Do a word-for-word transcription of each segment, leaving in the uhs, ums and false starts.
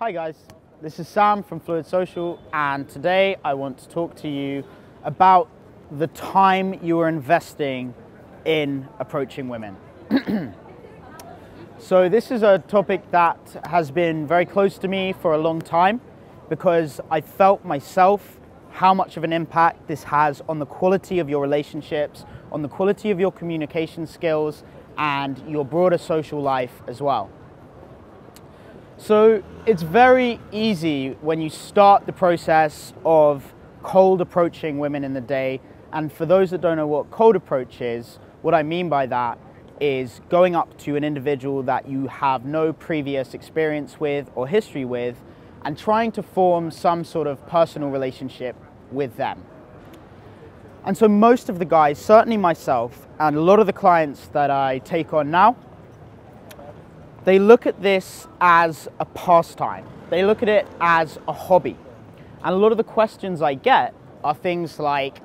Hi guys, this is Sam from Fluid Social, and today I want to talk to you about the time you are investing in approaching women. So this is a topic that has been very close to me for a long time because I felt myself how much of an impact this has on the quality of your relationships, on the quality of your communication skills and your broader social life as well. So it's very easy when you start the process of cold approaching women in the day. And for those that don't know what cold approach is, what I mean by that is going up to an individual that you have no previous experience with or history with and trying to form some sort of personal relationship with them. And so most of the guys, certainly myself, and a lot of the clients that I take on now, they look at this as a pastime. They look at it as a hobby. And a lot of the questions I get are things like,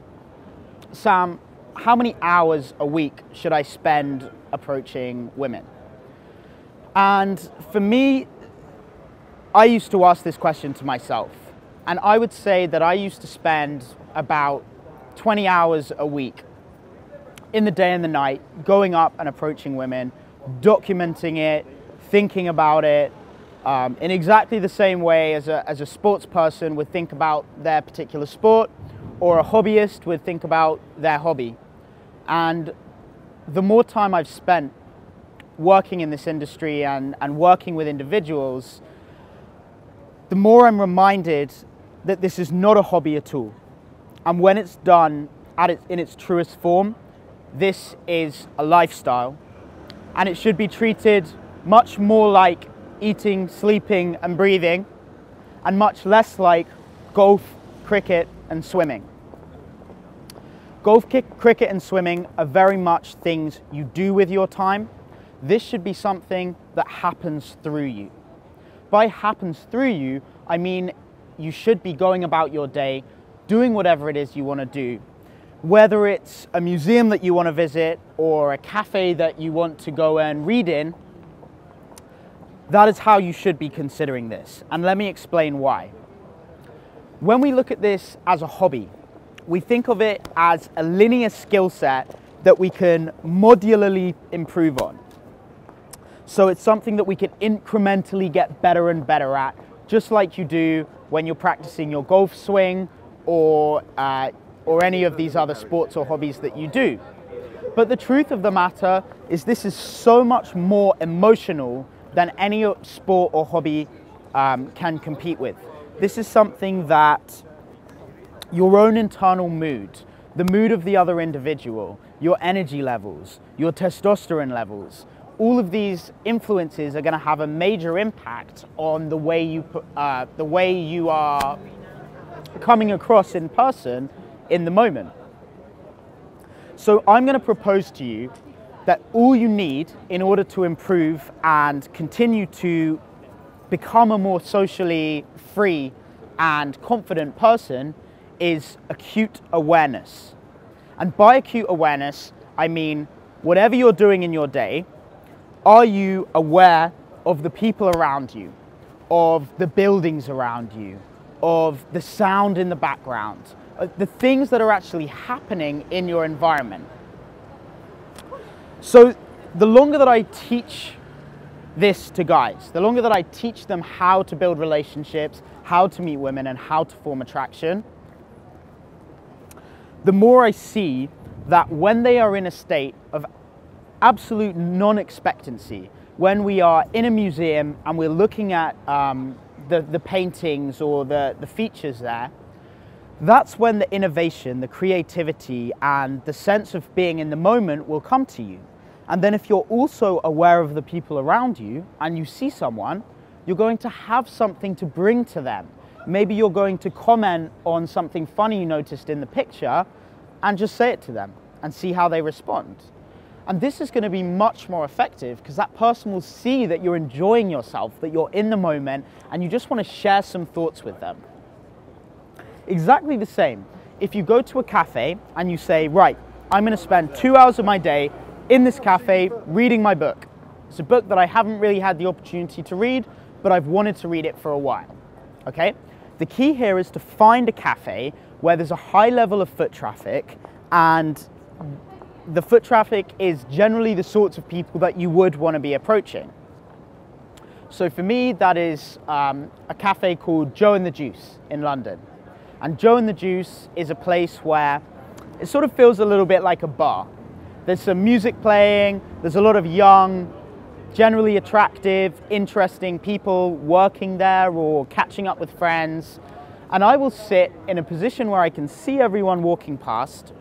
Sam, how many hours a week should I spend approaching women? And for me, I used to ask this question to myself. And I would say that I used to spend about twenty hours a week in the day and the night, going up and approaching women, documenting it, thinking about it um, in exactly the same way as a, as a sports person would think about their particular sport, or a hobbyist would think about their hobby. And the more time I've spent working in this industry and, and working with individuals, the more I'm reminded that this is not a hobby at all. And when it's done at its, in its truest form, this is a lifestyle. And it should be treated much more like eating, sleeping and breathing, and much less like golf, cricket and swimming. Golf, cricket and swimming are very much things you do with your time. This should be something that happens through you. By happens through you, I mean you should be going about your day doing whatever it is you want to do. Whether it's a museum that you want to visit or a cafe that you want to go and read in, that is how you should be considering this. And let me explain why. When we look at this as a hobby, we think of it as a linear skill set that we can modularly improve on. So it's something that we can incrementally get better and better at, just like you do when you're practicing your golf swing or uh, or any of these other sports or hobbies that you do. But the truth of the matter is this is so much more emotional than any sport or hobby um, can compete with. This is something that your own internal mood, the mood of the other individual, your energy levels, your testosterone levels, all of these influences are going to have a major impact on the way you, uh, the way you are coming across in person in the moment. So I'm going to propose to you that all you need in order to improve and continue to become a more socially free and confident person is acute awareness. And by acute awareness, I mean whatever you're doing in your day, are you aware of the people around you, of the buildings around you, of the sound in the background, the things that are actually happening in your environment? So the longer that I teach this to guys, the longer that I teach them how to build relationships, how to meet women and how to form attraction, the more I see that when they are in a state of absolute non-expectancy, when we are in a museum and we're looking at um, the, the paintings or the, the features there, that's when the innovation, the creativity, and the sense of being in the moment will come to you. And then if you're also aware of the people around you and you see someone, you're going to have something to bring to them. Maybe you're going to comment on something funny you noticed in the picture and just say it to them and see how they respond. And this is going to be much more effective because that person will see that you're enjoying yourself, that you're in the moment, and you just want to share some thoughts with them. Exactly the same. If you go to a cafe and you say, right, I'm going to spend two hours of my day in this cafe reading my book. It's a book that I haven't really had the opportunity to read, but I've wanted to read it for a while, okay? The key here is to find a cafe where there's a high level of foot traffic, and the foot traffic is generally the sorts of people that you would want to be approaching. So for me, that is um, a cafe called Joe and the Juice in London. And Joe and the Juice is a place where it sort of feels a little bit like a bar. There's some music playing, there's a lot of young, generally attractive, interesting people working there or catching up with friends. And I will sit in a position where I can see everyone walking past.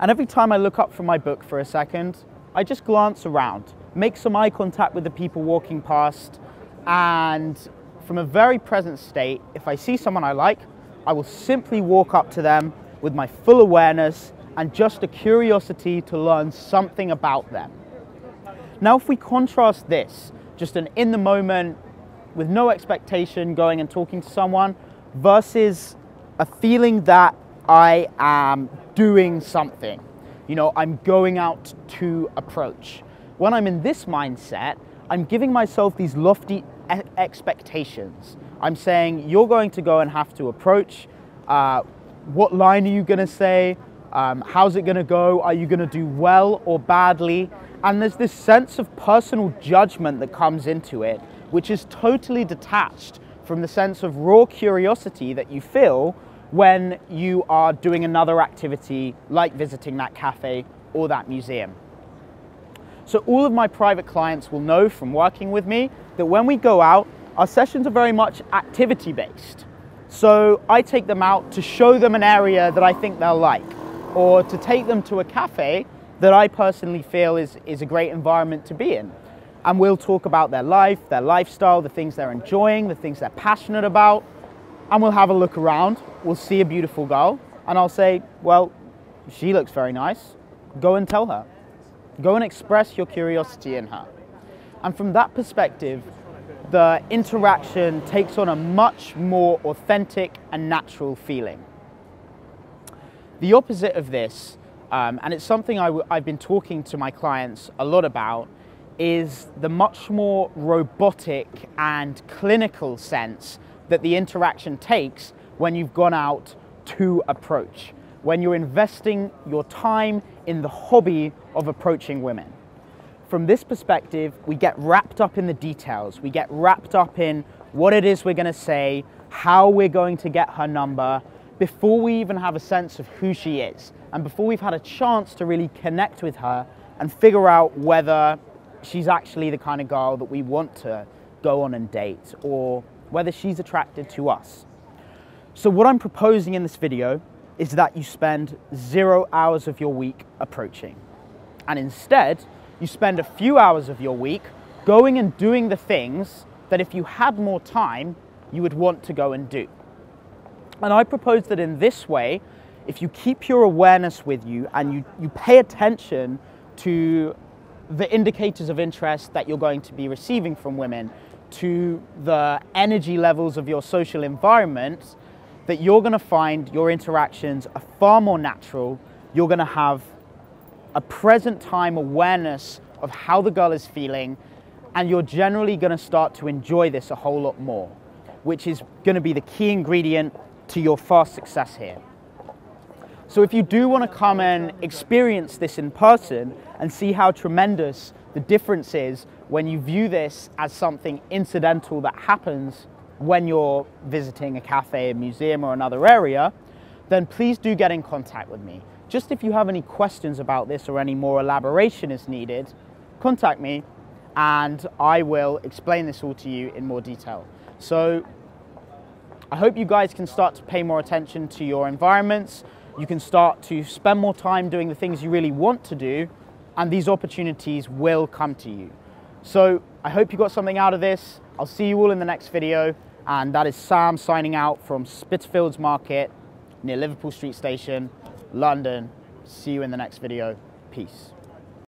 And every time I look up from my book for a second, I just glance around, make some eye contact with the people walking past, and from a very present state, if I see someone I like, I will simply walk up to them with my full awareness and just a curiosity to learn something about them. Now, if we contrast this, just an in the moment with no expectation going and talking to someone, versus a feeling that I am doing something, you know, I'm going out to approach. When I'm in this mindset, I'm giving myself these lofty expectations. I'm saying, you're going to go and have to approach. Uh, what line are you going to say? Um, how's it going to go? Are you going to do well or badly? And there's this sense of personal judgment that comes into it, which is totally detached from the sense of raw curiosity that you feel when you are doing another activity like visiting that cafe or that museum. So all of my private clients will know from working with me that when we go out, our sessions are very much activity based. So I take them out to show them an area that I think they'll like, or to take them to a cafe that I personally feel is, is a great environment to be in. And we'll talk about their life, their lifestyle, the things they're enjoying, the things they're passionate about, and we'll have a look around. We'll see a beautiful girl, and I'll say, well, she looks very nice. Go and tell her. Go and express your curiosity in her. And from that perspective, the interaction takes on a much more authentic and natural feeling. The opposite of this, um, and it's something I w I've been talking to my clients a lot about, is the much more robotic and clinical sense that the interaction takes when you've gone out to approach, when you're investing your time in the hobby of approaching women. From this perspective, we get wrapped up in the details. We get wrapped up in what it is we're going to say, how we're going to get her number, before we even have a sense of who she is, and before we've had a chance to really connect with her and figure out whether she's actually the kind of girl that we want to go on and date, or whether she's attracted to us. So what I'm proposing in this video is that you spend zero hours of your week approaching. And instead, you spend a few hours of your week going and doing the things that if you had more time, you would want to go and do. And I propose that in this way, if you keep your awareness with you and you, you pay attention to the indicators of interest that you're going to be receiving from women, to the energy levels of your social environment, that you're going to find your interactions are far more natural. You're going to have a present time awareness of how the girl is feeling, and you're generally going to start to enjoy this a whole lot more, which is going to be the key ingredient to your fast success here. So if you do want to come and experience this in person and see how tremendous the difference is when you view this as something incidental that happens when you're visiting a cafe, a museum, or another area, then please do get in contact with me. Just if you have any questions about this or any more elaboration is needed, contact me and I will explain this all to you in more detail. So I hope you guys can start to pay more attention to your environments. You can start to spend more time doing the things you really want to do, and these opportunities will come to you. So I hope you got something out of this. I'll see you all in the next video. And that is Sam signing out from Spitfields Market near Liverpool Street Station, London. See you in the next video. Peace.